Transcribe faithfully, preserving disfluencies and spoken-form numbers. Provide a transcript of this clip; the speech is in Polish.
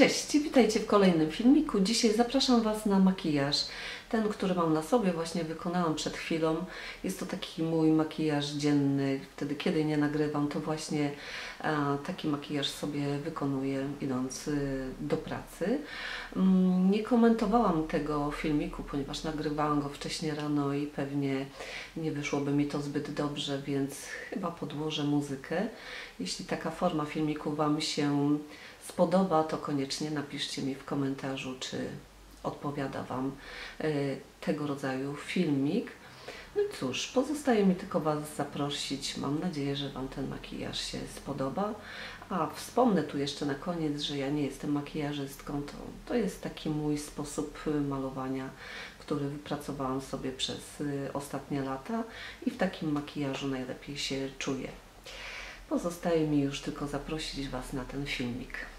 Cześć, witajcie w kolejnym filmiku. Dzisiaj zapraszam Was na makijaż. Ten, który mam na sobie, właśnie wykonałam przed chwilą. Jest to taki mój makijaż dzienny. Wtedy, kiedy nie nagrywam, to właśnie taki makijaż sobie wykonuję, idąc do pracy. Nie komentowałam tego filmiku, ponieważ nagrywałam go wcześniej rano i pewnie nie wyszłoby mi to zbyt dobrze, więc chyba podłożę muzykę. Jeśli taka forma filmiku Wam się spodoba, to koniecznie napiszcie mi w komentarzu, czy odpowiada Wam y, tego rodzaju filmik. No i cóż, pozostaje mi tylko Was zaprosić. Mam nadzieję, że Wam ten makijaż się spodoba. A wspomnę tu jeszcze na koniec, że ja nie jestem makijażystką. To, to jest taki mój sposób malowania, który wypracowałam sobie przez y, ostatnie lata i w takim makijażu najlepiej się czuję. Pozostaje mi już tylko zaprosić Was na ten filmik.